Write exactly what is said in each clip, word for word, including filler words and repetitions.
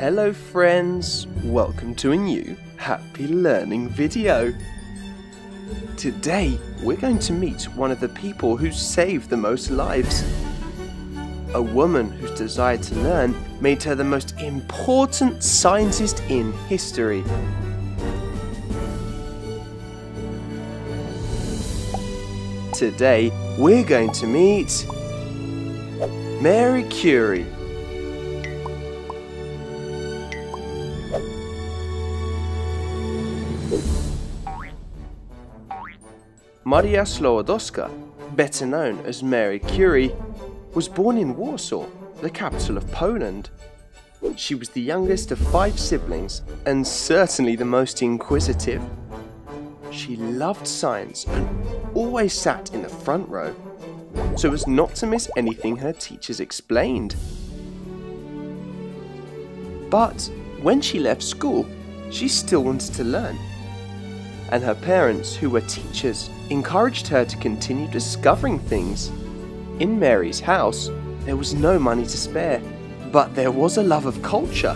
Hello friends, welcome to a new Happy Learning video. Today we're going to meet one of the people who saved the most lives. A woman whose desire to learn made her the most important scientist in history. Today we're going to meet Marie Curie. Maria Skłodowska, better known as Marie Curie, was born in Warsaw, the capital of Poland. She was the youngest of five siblings and certainly the most inquisitive. She loved science and always sat in the front row, so as not to miss anything her teachers explained. But when she left school, she still wanted to learn, and her parents, who were teachers, encouraged her to continue discovering things. In Marie's house, there was no money to spare, but there was a love of culture.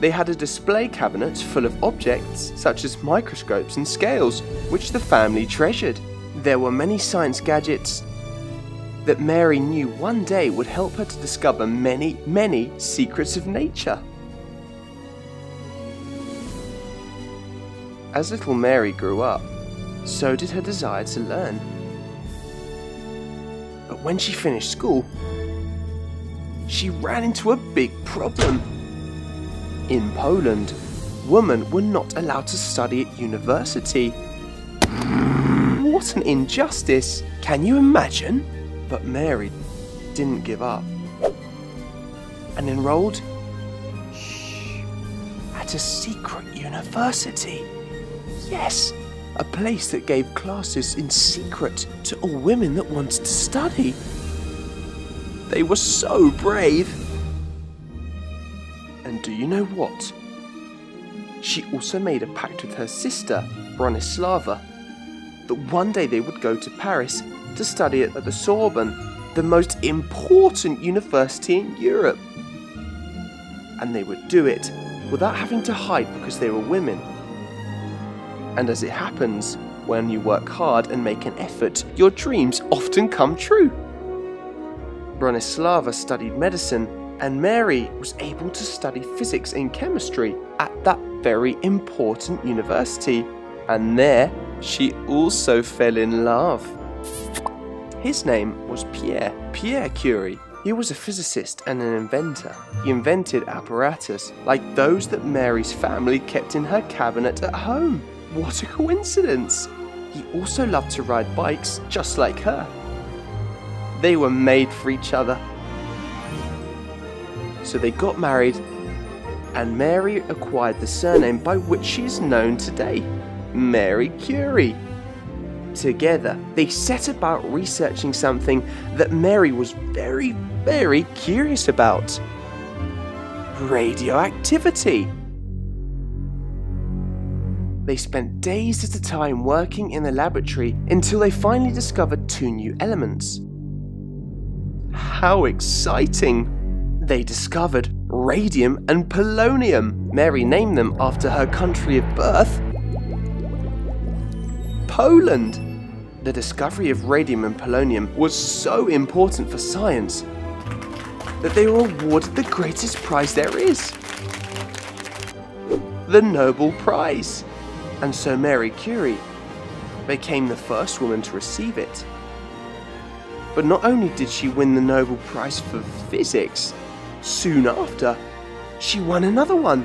They had a display cabinet full of objects such as microscopes and scales, which the family treasured. There were many science gadgets that Marie knew one day would help her to discover many, many secrets of nature. As little Marie grew up, so did her desire to learn. But when she finished school, she ran into a big problem. In Poland, women were not allowed to study at university. What an injustice! Can you imagine? But Marie didn't give up and enrolled at a secret university. Yes, a place that gave classes in secret to all women that wanted to study. They were so brave. And do you know what? She also made a pact with her sister, Bronislava, that one day they would go to Paris to study at the Sorbonne, the most important university in Europe. And they would do it without having to hide because they were women. And as it happens, when you work hard and make an effort, your dreams often come true. Bronislava studied medicine, and Marie was able to study physics and chemistry at that very important university. And there, she also fell in love. His name was Pierre, Pierre Curie. He was a physicist and an inventor. He invented apparatus like those that Marie's family kept in her cabinet at home. What a coincidence! He also loved to ride bikes, just like her. They were made for each other. So they got married, and Marie acquired the surname by which she is known today, Marie Curie. Together, they set about researching something that Marie was very, very curious about: radioactivity. They spent days at a time working in the laboratory until they finally discovered two new elements. How exciting! They discovered radium and polonium. Marie named them after her country of birth, Poland. The discovery of radium and polonium was so important for science that they were awarded the greatest prize there is, the Nobel Prize. And so Marie Curie became the first woman to receive it. But not only did she win the Nobel Prize for Physics, soon after, she won another one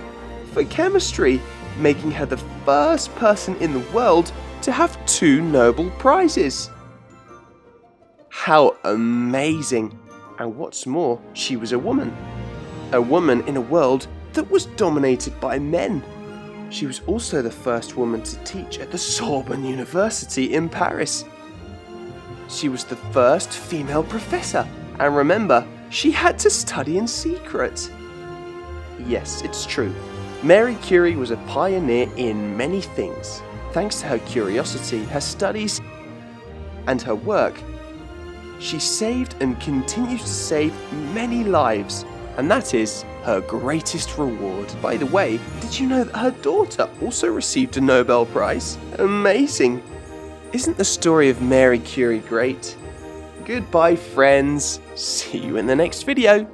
for Chemistry, making her the first person in the world to have two Nobel Prizes. How amazing! And what's more, she was a woman. A woman in a world that was dominated by men. She was also the first woman to teach at the Sorbonne University in Paris. She was the first female professor, and remember, she had to study in secret. Yes, it's true. Marie Curie was a pioneer in many things. Thanks to her curiosity, her studies, and her work, she saved and continues to save many lives, and that is her greatest reward. By the way, did you know that her daughter also received a Nobel Prize? Amazing! Isn't the story of Marie Curie great? Goodbye, friends. See you in the next video.